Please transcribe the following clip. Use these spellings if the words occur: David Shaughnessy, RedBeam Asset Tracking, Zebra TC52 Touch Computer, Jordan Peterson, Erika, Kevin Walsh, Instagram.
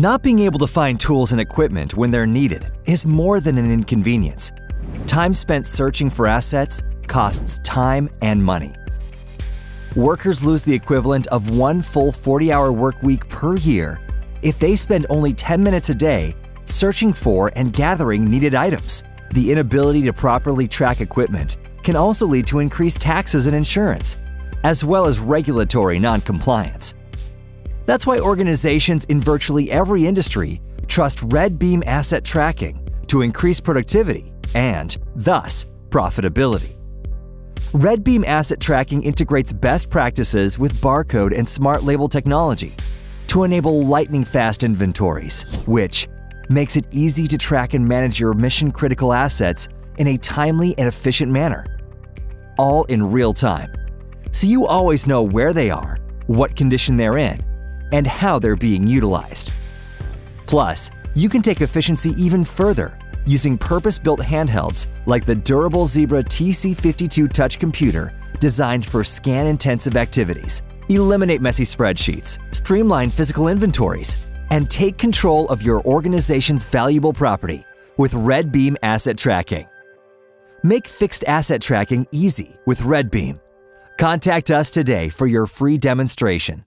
Not being able to find tools and equipment when they're needed is more than an inconvenience. Time spent searching for assets costs time and money. Workers lose the equivalent of one full 40-hour work week per year if they spend only 10 minutes a day searching for and gathering needed items. The inability to properly track equipment can also lead to increased taxes and insurance, as well as regulatory non-compliance. That's why organizations in virtually every industry trust RedBeam Asset Tracking to increase productivity and, thus, profitability. RedBeam Asset Tracking integrates best practices with barcode and smart label technology to enable lightning-fast inventories, which makes it easy to track and manage your mission-critical assets in a timely and efficient manner, all in real time, so you always know where they are, what condition they're in, and how they're being utilized. Plus, you can take efficiency even further using purpose-built handhelds like the durable Zebra TC52 Touch Computer, designed for scan-intensive activities. Eliminate messy spreadsheets, streamline physical inventories, and take control of your organization's valuable property with RedBeam Asset Tracking. Make fixed asset tracking easy with RedBeam. Contact us today for your free demonstration.